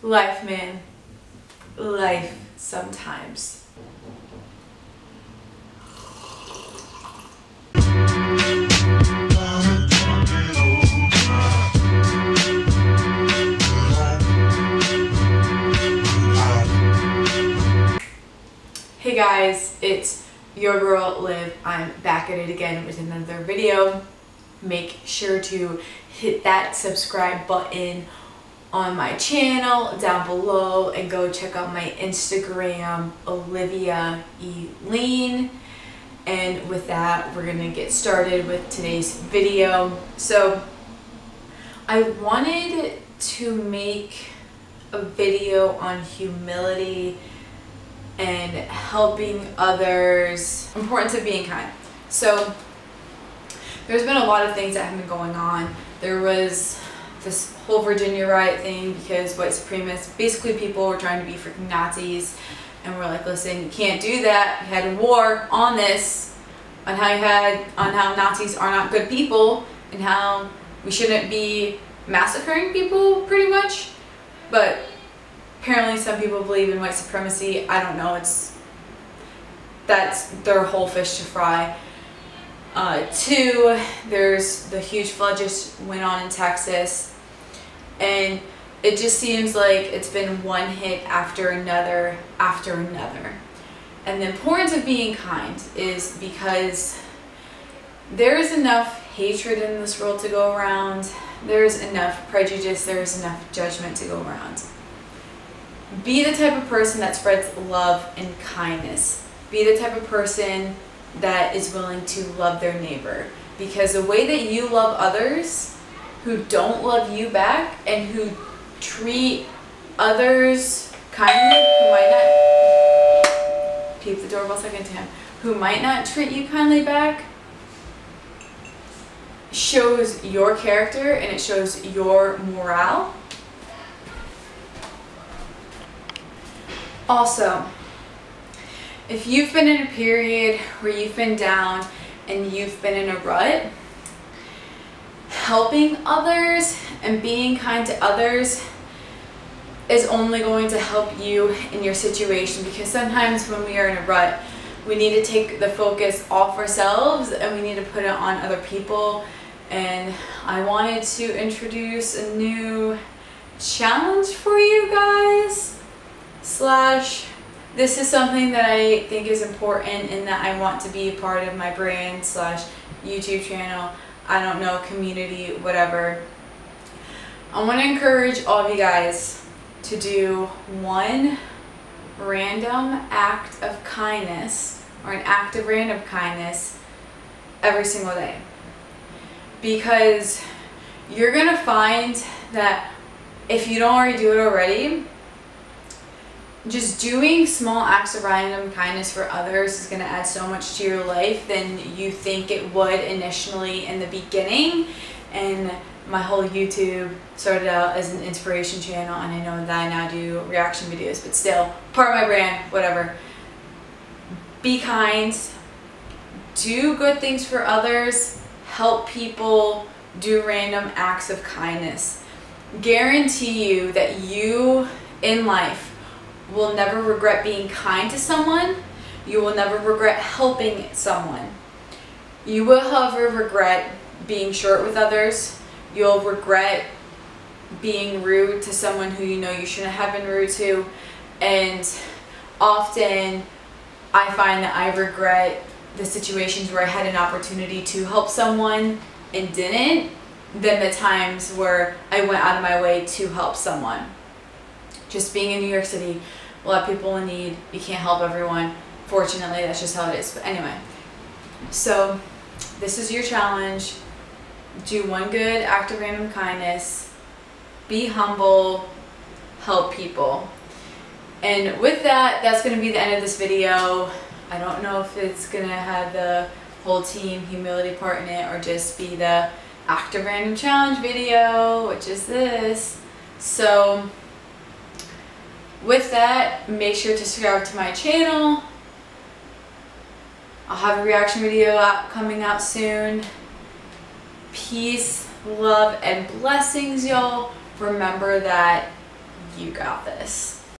Life, man. Life sometimes. Hey guys, it's your girl Liv. I'm back at it again with another video. Make sure to hit that subscribe button on my channel down below and go check out my Instagram, Olivia Eileen. And with that, we're gonna get started with today's video. So I wanted to make a video on humility and helping others, importance of being kind. So there's been a lot of things that have been going on. There was this whole Virginia riot thing because white supremacists, basically people were trying to be freaking Nazis, and we're like, listen, you can't do that. You had a war on this, on how Nazis are not good people and how we shouldn't be massacring people pretty much. But apparently some people believe in white supremacy. I don't know, that's their whole fish to fry. Two, there's the huge flood just went on in Texas, and it just seems like it's been one hit after another after another. And the importance of being kind is because there is enough hatred in this world to go around, there's enough prejudice, there's enough judgment to go around. Be the type of person that spreads love and kindness. Be the type of person that is willing to love their neighbor, because the way that you love others who don't love you back and who treat others kindly, who might not peep the doorbell second time, who might not treat you kindly back, shows your character and it shows your morale. Also, if you've been in a period where you've been down and you've been in a rut, helping others and being kind to others is only going to help you in your situation, because sometimes when we are in a rut, we need to take the focus off ourselves and we need to put it on other people. And I wanted to introduce a new challenge for you guys, this is something that I think is important and that I want to be a part of my brand / YouTube channel, I don't know, community, whatever. I want to encourage all of you guys to do one random act of kindness or an act of random kindness every single day, because you're going to find that if you don't already do it already, just doing small acts of random kindness for others is going to add so much to your life than you think it would initially in the beginning. And my whole YouTube started out as an inspiration channel, and I know that I now do reaction videos, but still, part of my brand, whatever. Be kind, do good things for others, help people, do random acts of kindness. Guarantee you that you in life will never regret being kind to someone. You will never regret helping someone. You will, however, regret being short with others. You'll regret being rude to someone who you know you shouldn't have been rude to. And often I find that I regret the situations where I had an opportunity to help someone and didn't, than the times where I went out of my way to help someone. Just being in New York City, a lot of people in need, you can't help everyone. Fortunately, that's just how it is. But anyway, so this is your challenge. Do one good act of random kindness, be humble, help people. And with that, that's gonna be the end of this video. I don't know if it's gonna have the whole team humility part in it or just be the act of random challenge video, which is this. So with that, make sure to subscribe to my channel. I'll have a reaction video coming out soon. Peace, love, and blessings, y'all. Remember that you got this.